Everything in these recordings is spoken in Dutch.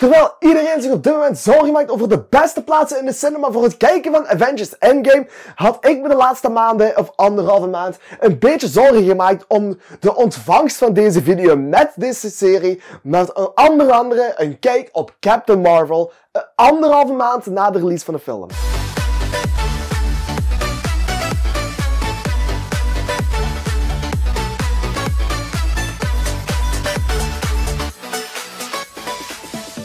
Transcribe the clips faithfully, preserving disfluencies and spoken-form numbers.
Terwijl iedereen zich op dit moment zorgen maakt over de beste plaatsen in de cinema voor het kijken van Avengers Endgame, had ik me de laatste maanden, of anderhalve maand, een beetje zorgen gemaakt om de ontvangst van deze video met deze serie, met onder andere een kijk op Captain Marvel, anderhalve maand na de release van de film.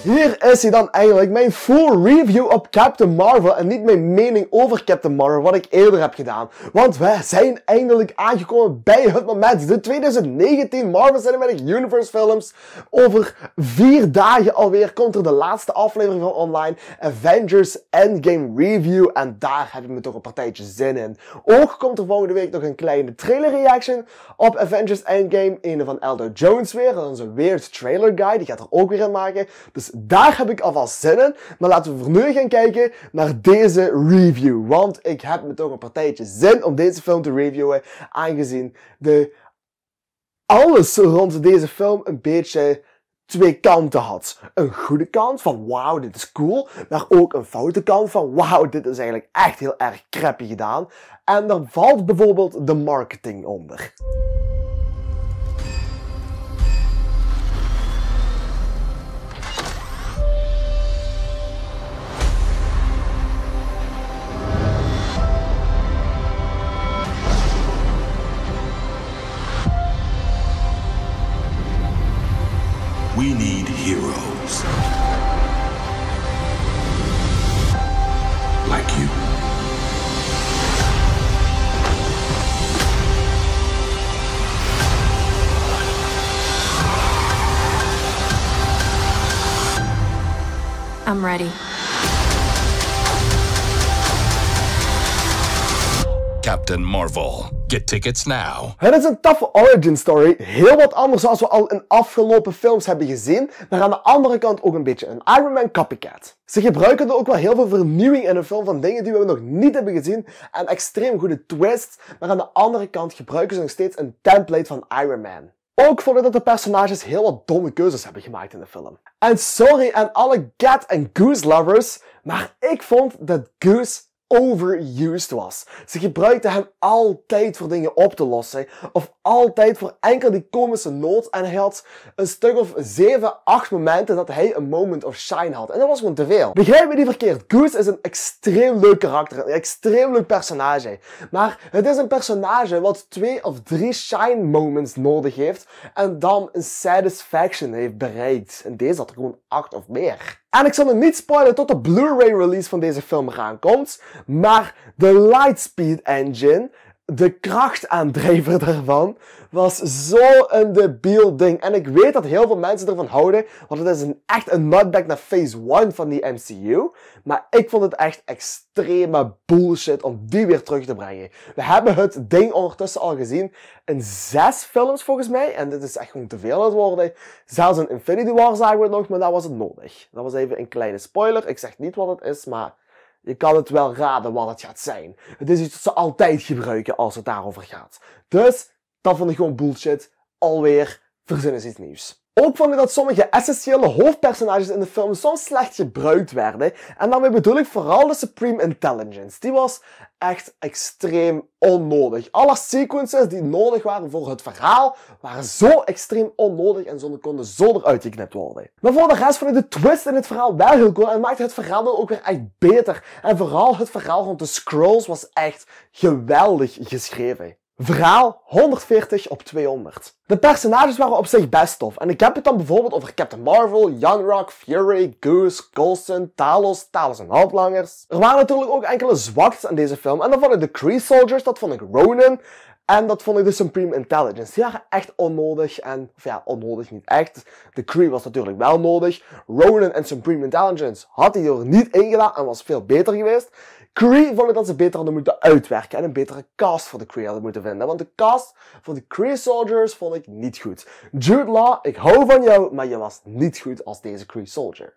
Hier is hij dan eigenlijk, mijn full review op Captain Marvel en niet mijn mening over Captain Marvel, wat ik eerder heb gedaan. Want we zijn eindelijk aangekomen bij het moment, de twintig negentien Marvel Cinematic Universe films. Over vier dagen alweer komt er de laatste aflevering van online, Avengers Endgame Review. En daar heb ik me toch een partijtje zin in. Ook komt er volgende week nog een kleine trailer reaction op Avengers Endgame. Een van Elder Jones weer, onze weird trailer guy, die gaat er ook weer in maken. Dus daar heb ik alvast zin in, maar laten we voor nu gaan kijken naar deze review. Want ik heb me toch een partijtje zin om deze film te reviewen, aangezien de alles rond deze film een beetje twee kanten had. Een goede kant van wauw, dit is cool, maar ook een foute kant van wauw, dit is eigenlijk echt heel erg crappy gedaan. En daar valt bijvoorbeeld de marketing onder. We need heroes like you. I'm ready. Captain Marvel. Get tickets now. Het is een toffe origin story, heel wat anders zoals we al in afgelopen films hebben gezien, maar aan de andere kant ook een beetje een Iron Man copycat. Ze gebruiken er ook wel heel veel vernieuwing in een film van dingen die we nog niet hebben gezien en extreem goede twists, maar aan de andere kant gebruiken ze nog steeds een template van Iron Man. Ook vond ik dat de personages heel wat domme keuzes hebben gemaakt in de film. En sorry aan alle Cat en Goose lovers, maar ik vond dat Goose overused was. Ze gebruikten hem altijd voor dingen op te lossen of altijd voor enkel die komische nood en hij had een stuk of zeven, acht momenten dat hij een moment of shine had en dat was gewoon te veel. Begrijp me niet verkeerd, Goose is een extreem leuk karakter, een extreem leuk personage, maar het is een personage wat twee of drie shine moments nodig heeft en dan een satisfaction heeft bereikt. En deze had er gewoon acht of meer. En ik zal het niet spoilen tot de Blu-ray release van deze film eraan komt, maar de Lightspeed Engine, de krachtaandrijver daarvan, was zo'n debiel ding. En ik weet dat heel veel mensen ervan houden, want het is een, echt een nutback naar phase one van die M C U. Maar ik vond het echt extreme bullshit om die weer terug te brengen. We hebben het ding ondertussen al gezien in zes films volgens mij. En dit is echt gewoon te veel aan het worden. Zelfs in Infinity War zagen we het nog, maar dat was het nodig. Dat was even een kleine spoiler. Ik zeg niet wat het is, maar je kan het wel raden wat het gaat zijn. Het is iets dat ze altijd gebruiken als het daarover gaat. Dus, dat vond ik gewoon bullshit. Alweer, verzinnen ze iets nieuws. Ook vond ik dat sommige essentiële hoofdpersonages in de film soms slecht gebruikt werden. En daarmee bedoel ik vooral de Supreme Intelligence. Die was echt extreem onnodig. Alle sequences die nodig waren voor het verhaal waren zo extreem onnodig en zonder konden zo eruit geknipt worden. Maar voor de rest vond ik de twist in het verhaal wel heel cool en maakte het verhaal dan ook weer echt beter. En vooral het verhaal rond de Skrulls was echt geweldig geschreven. Verhaal honderdveertig op tweehonderd. De personages waren op zich best tof. En ik heb het dan bijvoorbeeld over Captain Marvel, Yon-Rogg, Fury, Goose, Coulson, Talos, Talos en handlangers. Er waren natuurlijk ook enkele zwaktes aan deze film. En dan vond ik de Kree soldiers, dat vond ik Ronan. En dat vond ik de Supreme Intelligence. Die waren echt onnodig en, of ja, onnodig niet echt. De Kree was natuurlijk wel nodig. Ronan en Supreme Intelligence had hij er niet in gedaan en was veel beter geweest. Kree vond ik dat ze beter hadden moeten uitwerken en een betere cast voor de Kree hadden moeten vinden. Want de cast voor de Kree soldiers vond ik niet goed. Jude Law, ik hou van jou, maar je was niet goed als deze Kree soldier.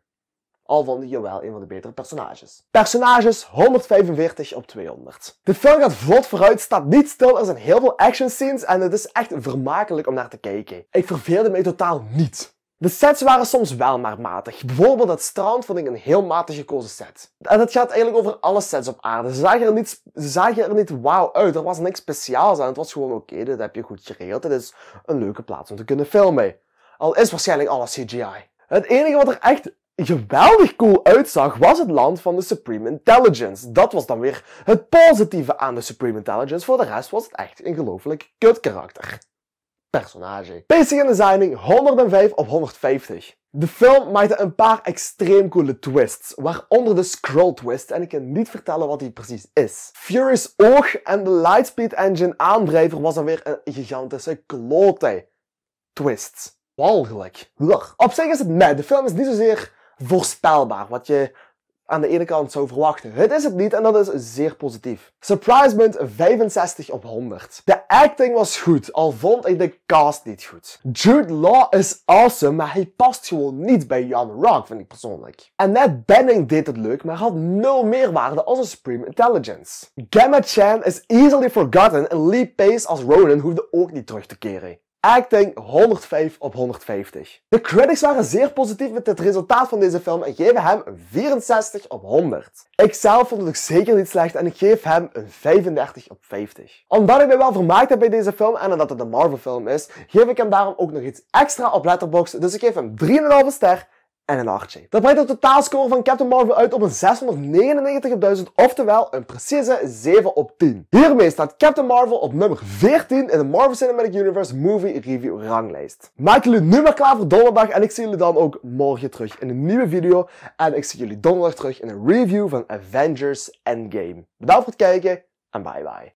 Al vond ik je wel een van de betere personages. Personages honderdvijfenveertig op tweehonderd. De film gaat vlot vooruit, staat niet stil, er zijn heel veel action scenes en het is echt vermakelijk om naar te kijken. Ik verveelde mij totaal niet. De sets waren soms wel maar matig. Bijvoorbeeld het strand vond ik een heel matig gekozen set. En dat gaat eigenlijk over alle sets op aarde. Ze zagen er niet, ze zagen er niet wauw uit. Er was niks speciaals aan. Het was gewoon oké, okay, dit heb je goed geregeld. Dit is een leuke plaats om te kunnen filmen. Al is waarschijnlijk alles C G I. Het enige wat er echt geweldig cool uitzag was het land van de Supreme Intelligence. Dat was dan weer het positieve aan de Supreme Intelligence. Voor de rest was het echt een gelooflijk kut karakter. Personage. Pacing en designing honderdvijf op honderdvijftig. De film maakte een paar extreem coole twists, waaronder de scroll twist en ik kan niet vertellen wat die precies is. Fury's oog en de Lightspeed Engine aandrijver was dan weer een gigantische klote twist. Walgelijk. Op zich is het meh. De film is niet zozeer voorspelbaar, wat je aan de ene kant zou verwachten. Het is het niet en dat is zeer positief. Surprise Punt vijfenzestig op honderd. De acting was goed, al vond ik de cast niet goed. Jude Law is awesome, maar hij past gewoon niet bij Yon-Rogg, vind ik persoonlijk. Annette Bening deed het leuk, maar had nul meerwaarde als een Supreme Intelligence. Gemma Chan is easily forgotten en Lee Pace als Ronan hoefde ook niet terug te keren. Acting honderdvijf op honderdvijftig. De critics waren zeer positief met het resultaat van deze film en geven hem een vierenzestig op honderd. Ikzelf vond het ook zeker niet slecht en ik geef hem een vijfendertig op vijftig. Omdat ik me wel vermaakt heb bij deze film en omdat het een Marvel film is, geef ik hem daarom ook nog iets extra op Letterboxd, dus ik geef hem drie komma vijf ster en een hartje. Dat brengt de totaalscore van Captain Marvel uit op een zeshonderdnegenennegentig op duizend, oftewel een precieze zeven op tien. Hiermee staat Captain Marvel op nummer veertien in de Marvel Cinematic Universe Movie Review Ranglijst. Maak jullie nu maar klaar voor donderdag en ik zie jullie dan ook morgen terug in een nieuwe video. En ik zie jullie donderdag terug in een review van Avengers Endgame. Bedankt voor het kijken en bye bye.